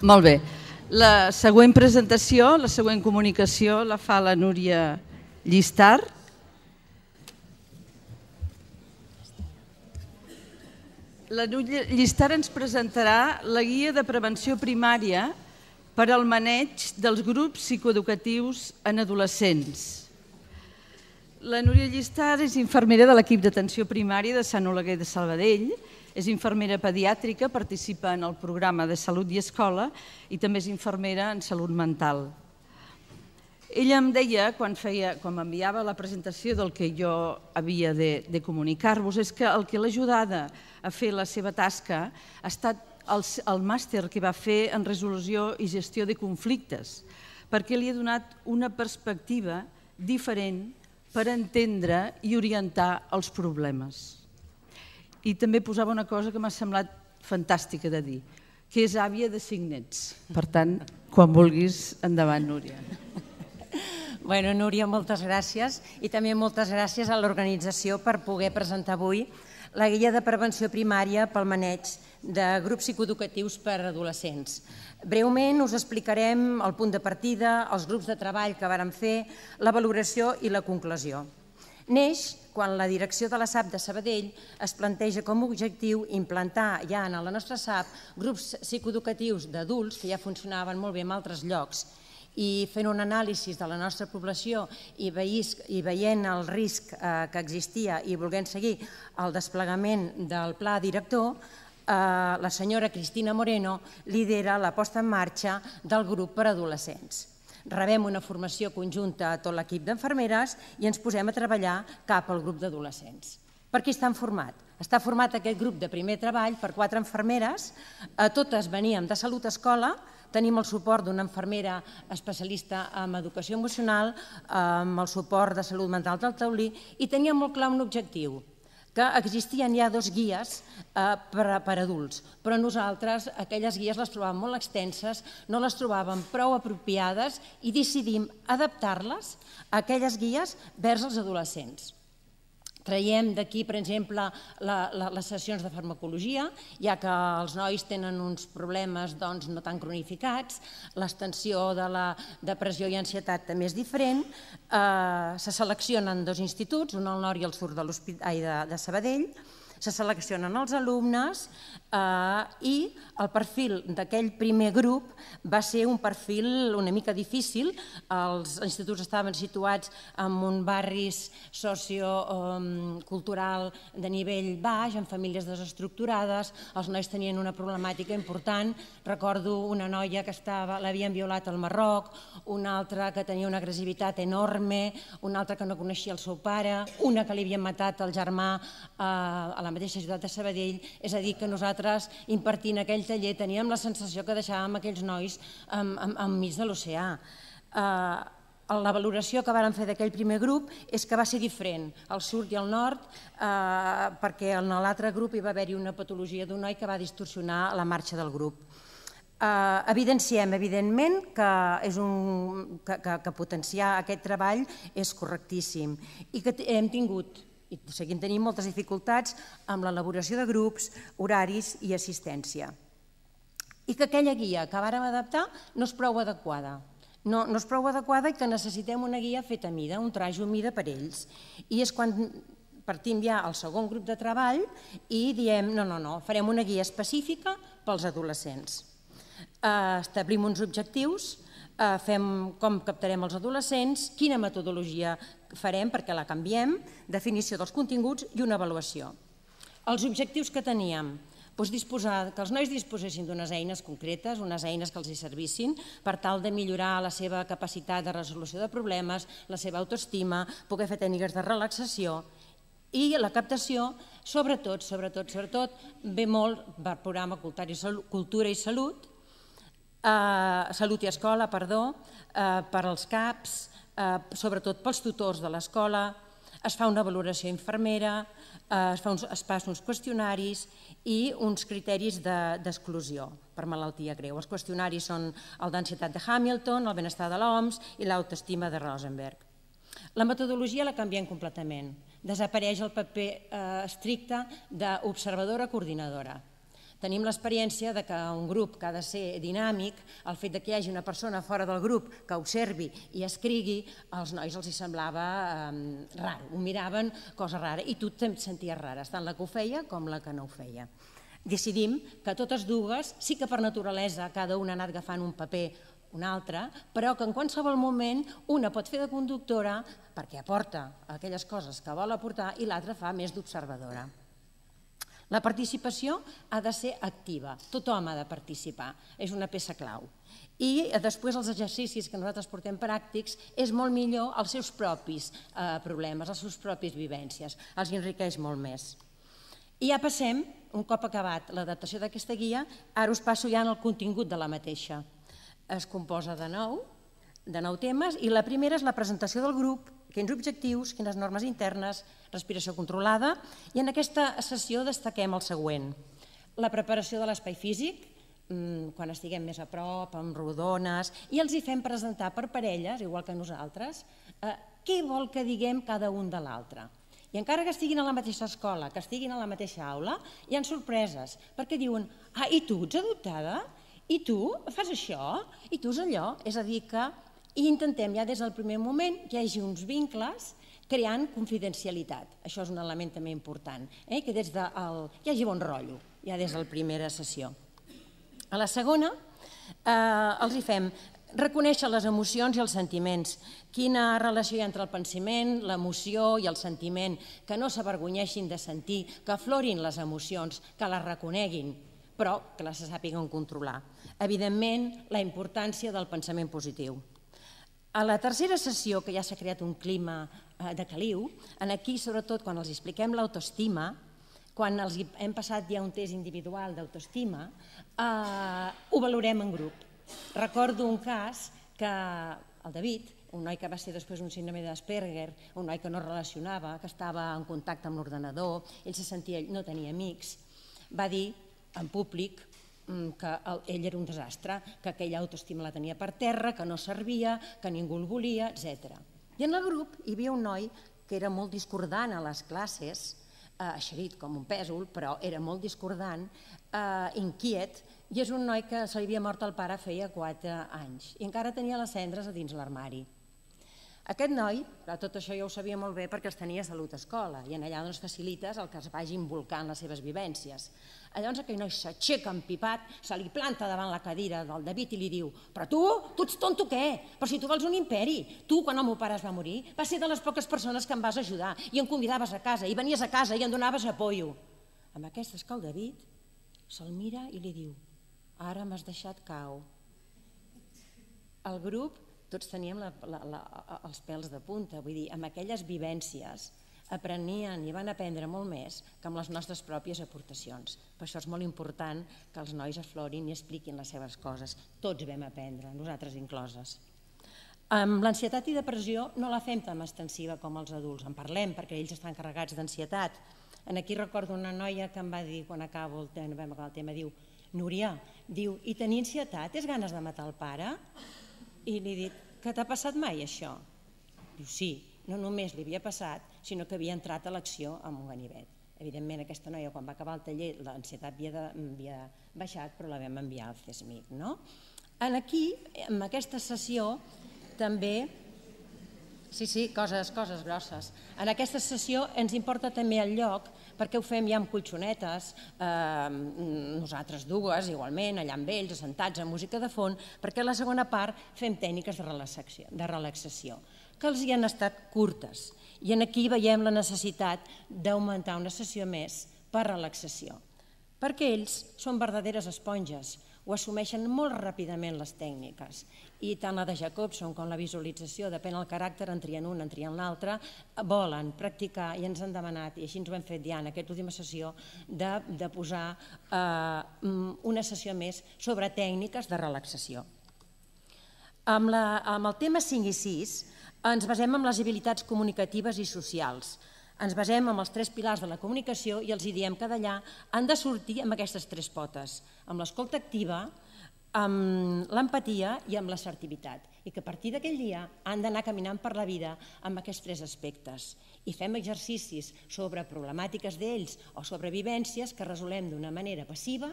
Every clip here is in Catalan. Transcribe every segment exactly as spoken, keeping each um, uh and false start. Molt bé. La següent presentació, la següent comunicació la fa la Núria Llistar. La Núria Llistar ens presentarà la guia de prevenció primària per al maneig dels grups psicoeducatius en adolescents. La Núria Llistar és infermera de l'equip d'atenció primària de Sant Olaguer de Salvadell, és infermera pediàtrica, participa en el programa de salut i escola i també és infermera en salut mental. Ella em deia, quan feia, quan m'enviava la presentació del que jo havia de, de comunicar-vos, és que el que l'ha ajudada a fer la seva tasca ha estat el, el màster que va fer en resolució i gestió de conflictes, perquè li ha donat una perspectiva diferent per entendre i orientar els problemes. I també posava una cosa que m'ha semblat fantàstica de dir, que és àvia de cinc nets. Per tant, quan vulguis, endavant, Núria. Bueno, Núria, moltes gràcies i també moltes gràcies a l'organització per poder presentar avui la guia de prevenció primària pel maneig de grups psicoeducatius per adolescents. Breument us explicarem el punt de partida, els grups de treball que vàrem fer, la valoració i la conclusió. Neix quan la direcció de la SAP de Sabadell es planteja com a objectiu implantar ja en la nostra SAP grups psicoeducatius d'adults que ja funcionaven molt bé en altres llocs, i fent un anàlisi de la nostra població i veient el risc que existia i volent seguir el desplegament del pla director, la senyora Cristina Moreno lidera la posta en marxa del grup per adolescents. Rebem una formació conjunta a tot l'equip d'infermeres i ens posem a treballar cap al grup d'adolescents. Per què estan formats? Està format aquest grup de primer treball per quatre infermeres, totes veníem de Salut Escola, tenim el suport d'una infermera especialista en educació emocional, amb el suport de Salut Mental del Taulí, i teníem molt clar un objectiu, que existien ja dos guies per adults, però nosaltres aquelles guies les trobàvem molt extenses, no les trobàvem prou apropiades i decidim adaptar-les, aquelles guies, vers els adolescents. Traiem d'aquí, per exemple, les sessions de farmacologia, ja que els nois tenen uns problemes no tan cronificats, l'extensió de la depressió i ansietat també és diferent, se seleccionen dos instituts, un al nord i al sud de Sabadell, se seleccionen els alumnes i el perfil d'aquell primer grup va ser un perfil una mica difícil. Els instituts estaven situats en un barri sociocultural de nivell baix, en famílies desestructurades, els nois tenien una problemàtica important. Recordo una noia que l'havien violat al Marroc, una altra que tenia una agressivitat enorme, una altra que no coneixia el seu pare, una que li havien matat el germà a la la mateixa ciutat de Sabadell, és a dir, que nosaltres impartint aquell taller teníem la sensació que deixàvem aquells nois enmig de l'oceà. La valoració que vàrem fer d'aquell primer grup és que va ser diferent, al sud i al nord, perquè en l'altre grup hi va haver-hi una patologia d'un noi que va distorsionar la marxa del grup. Evidenciem, evidentment, que potenciar aquest treball és correctíssim i que hem tingut i seguim tenint moltes dificultats amb l'elaboració de grups, horaris i assistència. I que aquella guia que vàrem adaptar no és prou adequada. No és prou adequada i que necessitem una guia feta a mida, un trajo a mida per ells. I és quan partim ja al segon grup de treball i diem no, no, no, farem una guia específica pels adolescents. Establim uns objectius, fem com captarem els adolescents, quina metodologia farem perquè la canviem, definició dels continguts i una avaluació. Els objectius que teníem, que els nois disposessin d'unes eines concretes, unes eines que els hi servissin per tal de millorar la seva capacitat de resolució de problemes, la seva autoestima, poder fer tècniques de relaxació i la captació, sobretot, sobretot, sobretot, ve molt per programa Cultura i Salut, Salut i Escola, perdó, per als CAPs, sobretot pels tutors de l'escola, es fa una valoració infermera, es passen uns qüestionaris i uns criteris d'exclusió per malaltia greu. Els qüestionaris són el d'ansietat de Hamilton, el benestar de l'O M S i l'autoestima de Rosenberg. La metodologia la canviem completament. Desapareix el paper estricte d'observadora-coordinadora. Tenim l'experiència que un grup que ha de ser dinàmic, el fet que hi hagi una persona fora del grup que observi i escrigui, als nois els semblava raro, ho miraven, cosa rara, i tu et senties rara, tant la que ho feia com la que no ho feia. Decidim que totes dues, sí que per naturalesa cada una ha anat agafant un paper una altra, però que en qualsevol moment una pot fer de conductora perquè aporta aquelles coses que vol aportar i l'altra fa més d'observadora. La participació ha de ser activa, tothom ha de participar, és una peça clau. I després els exercicis que nosaltres portem pràctics és molt millor els seus propis problemes, les seves pròpies vivències, els enriqueix molt més. I ja passem, un cop acabat l'adaptació d'aquesta guia, ara us passo ja en el contingut de la mateixa. Es composa de nou, de nou temes, i la primera és la presentació del grup, quins objectius, quines normes internes, respiració controlada, i en aquesta sessió destaquem el següent. La preparació de l'espai físic, quan estiguem més a prop, amb rodones, i els hi fem presentar per parelles, igual que nosaltres, què vol que diguem cada un de l'altre. I encara que estiguin a la mateixa escola, que estiguin a la mateixa aula, hi ha sorpreses, perquè diuen, ah, i tu ets adoptada? I tu fas això? I tu és allò? És a dir que i intentem ja des del primer moment que hi hagi uns vincles creant confidencialitat. Això és un element també important, que hi hagi bon rotllo, ja des de la primera sessió. A la segona els hi fem reconèixer les emocions i els sentiments. Quina relació hi ha entre el pensament, l'emoció i el sentiment, que no s'avergonyeixin de sentir, que aflorin les emocions, que les reconeguin, però que les sàpiguen controlar. Evidentment, la importància del pensament positiu. A la tercera sessió, que ja s'ha creat un clima de caliu, aquí, sobretot, quan els expliquem l'autoestima, quan els hem passat ja un test individual d'autoestima, ho valorem en grup. Recordo un cas que el David, un noi que va ser després un síndrome d'Asperger, un noi que no es relacionava, que estava en contacte amb l'ordenador, ell se sentia, no tenia amics, va dir en públic que ell era un desastre, que aquella autoestima la tenia per terra, que no servia, que ningú el volia, etcètera. I en el grup hi havia un noi que era molt discordant a les classes, eixerit com un pèsol, però era molt discordant, inquiet, i és un noi que se li havia mort el pare feia quatre anys i encara tenia les cendres a dins l'armari. Aquest noi, tot això ja ho sabia molt bé perquè els tenia Salut Escola i allà facilites el que es vagi involucrant les seves vivències. Llavors aquell noi s'aixeca empipat, se li planta davant la cadira del David i li diu «Però tu, tu ets tonto què? Però si tu vols un imperi, tu quan el meu pare es va morir va ser de les poques persones que em vas ajudar i em convidaves a casa i venies a casa i em donaves apoio». Amb aquestes que el David se'l mira i li diu «Ara m'has deixat cau». El grup tots teníem els pèls de punta, vull dir, amb aquelles vivències aprenien i van aprendre molt més que amb les nostres pròpies aportacions. Per això és molt important que els nois aflorin i expliquin les seves coses. Tots vam aprendre, nosaltres incloses. Amb l'ansietat i depressió no la fem tan extensiva com els adults, en parlem perquè ells estan carregats d'ansietat. Aquí recordo una noia que em va dir, quan acabo el tema, diu, Núria, diu, i tenir ansietat és ganes de matar el pare? I li dic, que t'ha passat mai això? Diu, sí, no només li havia passat, sinó que havia entrat a l'acció amb un ganivet. Evidentment, aquesta noia, quan va acabar el taller, l'ansietat havia baixat, però la vam enviar al CESMIC. Aquí, en aquesta sessió, també... Sí, sí, coses grosses. En aquesta sessió ens importa també el lloc, perquè ho fem ja amb colxonetes, nosaltres dues igualment, allà amb ells, assentats amb música de fons, perquè a la segona part fem tècniques de relaxació, que els hi han estat curtes. I aquí veiem la necessitat d'augmentar una sessió més per relaxació, perquè ells són verdaderes esponges, ho assumeixen molt ràpidament les tècniques i tant la de Jacobson com la visualització, depèn del caràcter, en trien un, en trien l'altre, volen practicar i ens han demanat, i així ens ho hem fet ja en aquesta última sessió, de posar una sessió més sobre tècniques de relaxació. Amb el tema cinc i sis ens basem en les habilitats comunicatives i socials. Ens basem en els tres pilars de la comunicació i els diem que d'allà han de sortir amb aquestes tres potes, amb l'escolta activa, amb l'empatia i amb l'assertivitat. I que a partir d'aquell dia han d'anar caminant per la vida amb aquests tres aspectes. I fem exercicis sobre problemàtiques d'ells o sobre vivències que resolem d'una manera passiva,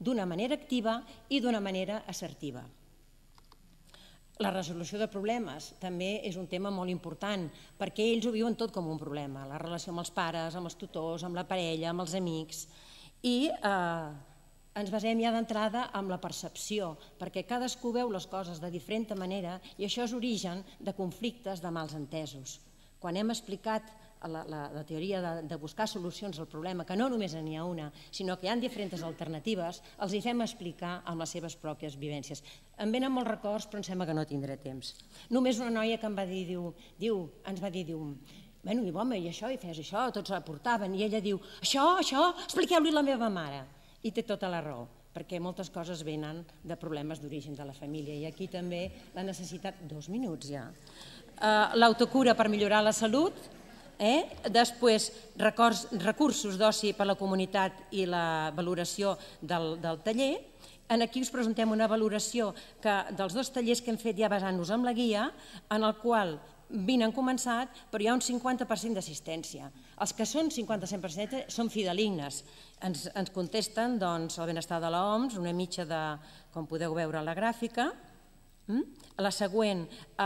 d'una manera activa i d'una manera assertiva. La resolució de problemes també és un tema molt important, perquè ells ho viuen tot com un problema, la relació amb els pares, amb els tutors, amb la parella, amb els amics, i eh, ens basem ja d'entrada en la percepció, perquè cadascú veu les coses de diferent manera i això és origen de conflictes, de mals entesos. Quan hem explicat la, la, la teoria de, de buscar solucions al problema, que no només n'hi ha una, sinó que hi ha diferents alternatives, els hi fem explicar amb les seves pròpies vivències. Em venen molts records, però em sembla que no tindré temps. Només una noia que em va dir, diu, diu, ens va dir, diu, bueno, i home, i això, i fes això, tots la portaven, i ella diu, això, això, expliqueu-li a la meva mare. I té tota la raó, perquè moltes coses venen de problemes d'origen de la família, i aquí també la necessitat, dos minuts ja, l'autocura per millorar la salut, eh? Després recursos d'oci per a la comunitat i la valoració del, del taller. Aquí us presentem una valoració que, dels dos tallers que hem fet ja basant-nos en la guia, en el qual vint han començat, però hi ha un cinquanta per cent d'assistència. Els que són cinquanta per cent són fidelignes. Ens, ens contesten doncs, el benestar de l'O M S, una mitja de, com podeu veure a la gràfica. La següent,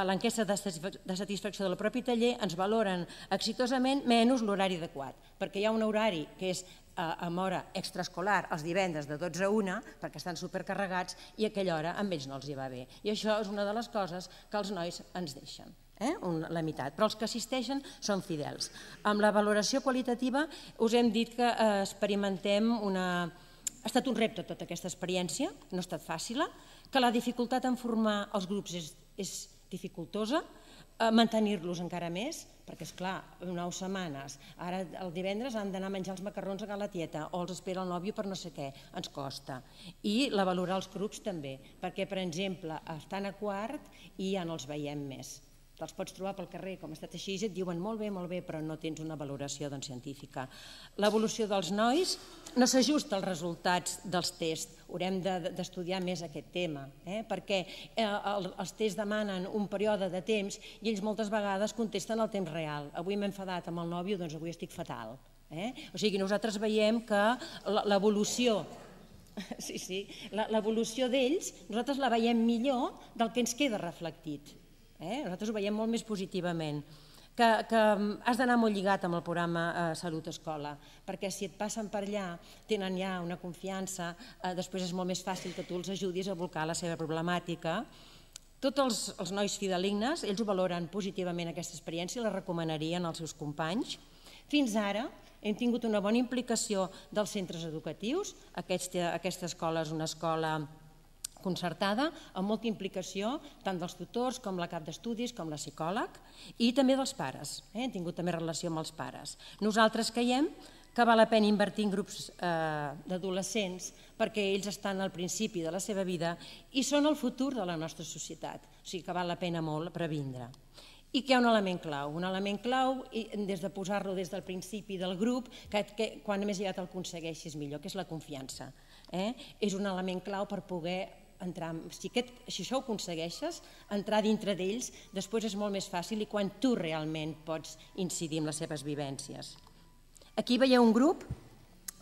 l'enquesta de satisfacció del propi taller, ens valoren exitosament menys l'horari adequat, perquè hi ha un horari que és en hora extraescolar els divendres de dotze a una, perquè estan supercarregats, i aquella hora amb ells no els hi va bé. I això és una de les coses que els nois ens deixen, eh? La meitat, però els que assisteixen són fidels. Amb la valoració qualitativa us hem dit que experimentem una... Ha estat un repte tota aquesta experiència, no ha estat fàcil, que la dificultat en formar els grups és, és dificultosa, eh, mantenir-los encara més, perquè, esclar, nou setmanes, ara el divendres han d'anar a menjar els macarrons a la tieta o els espera el nòvio per no sé què, ens costa. I la valorar els grups també, perquè, per exemple, estan a quart i ja no els veiem més. Te'ls pots trobar pel carrer, com ha estat així, i et diuen molt bé, molt bé, però no tens una valoració doncs, científica. L'evolució dels nois no s'ajusta als resultats dels tests. Haurem d'estudiar més aquest tema, eh? Perquè eh, el, els tests demanen un període de temps i ells moltes vegades contesten al temps real. Avui m'he enfadat amb el nòvio, doncs avui estic fatal. Eh? O sigui, nosaltres veiem que l'evolució... Sí, sí, l'evolució d'ells nosaltres la veiem millor del que ens queda reflectit. Eh? Nosaltres ho veiem molt més positivament, que, que has d'anar molt lligat amb el programa eh, Salut Escola, perquè si et passen per allà, tenen ja una confiança, eh, després és molt més fàcil que tu els ajudis a volcar la seva problemàtica. Tots els, els nois fidelignes, ells ho valoren positivament aquesta experiència i la recomanarien als seus companys. Fins ara hem tingut una bona implicació dels centres educatius. Aquesta, aquesta escola és una escola concertada, amb molta implicació tant dels tutors com la cap d'estudis com la psicòleg i també dels pares. Eh? Hem tingut també relació amb els pares. Nosaltres creiem que val la pena invertir en grups eh, d'adolescents perquè ells estan al principi de la seva vida i són el futur de la nostra societat. O sigui que val la pena molt previndre. I que hi ha un element clau, un element clau des de posar-lo des del principi del grup, que, que quan més ja t'aconsegueixis millor, que és la confiança. Eh? És un element clau per poder entrar, si, aquest, si això ho aconsegueixes, entrar dintre d'ells, després és molt més fàcil i quan tu realment pots incidir en les seves vivències. Aquí veieu un grup,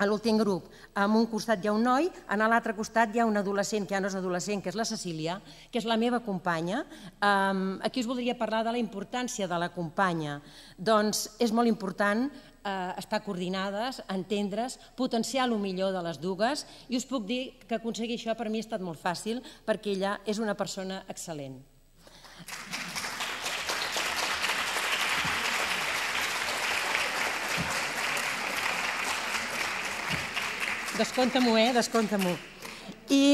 a l'últim grup, en un costat hi ha un noi, a l'altre costat hi ha un adolescent, que ja no és adolescent, que és la Cecília, que és la meva companya. Aquí us voldria parlar de la importància de la companya. Doncs és molt important estar coordinades, entendre's, potenciar el millor de les dues i us puc dir que aconseguir això per mi ha estat molt fàcil perquè ella és una persona excel·lent. Descompta-m'ho, eh? Descompta-m'ho. I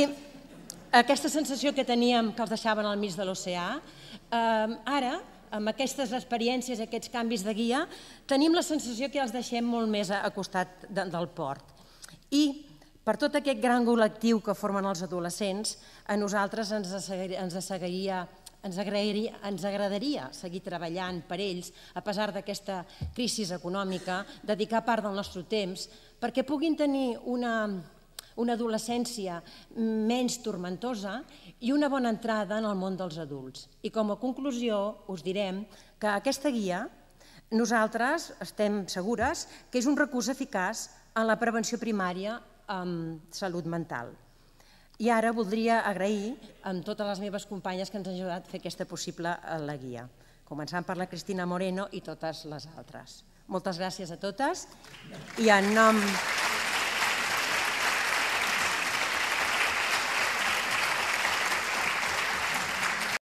aquesta sensació que teníem que els deixaven al mig de l'oceà, eh, ara amb aquestes experiències, aquests canvis de guia, tenim la sensació que els deixem molt més a costat del port. I per tot aquest gran col·lectiu que formen els adolescents, a nosaltres ens, ens, seguiria, ens, agrairia, ens agradaria seguir treballant per ells, a pesar d'aquesta crisi econòmica, dedicar part del nostre temps, perquè puguin tenir una... una adolescència menys turmentosa i una bona entrada en el món dels adults. I com a conclusió us direm que aquesta guia nosaltres estem segures que és un recurs eficaç en la prevenció primària en salut mental. I ara voldria agrair a totes les meves companyes que ens han ajudat a fer aquesta possible la guia, començant per la Cristina Moreno i totes les altres. Moltes gràcies a totes i en nom...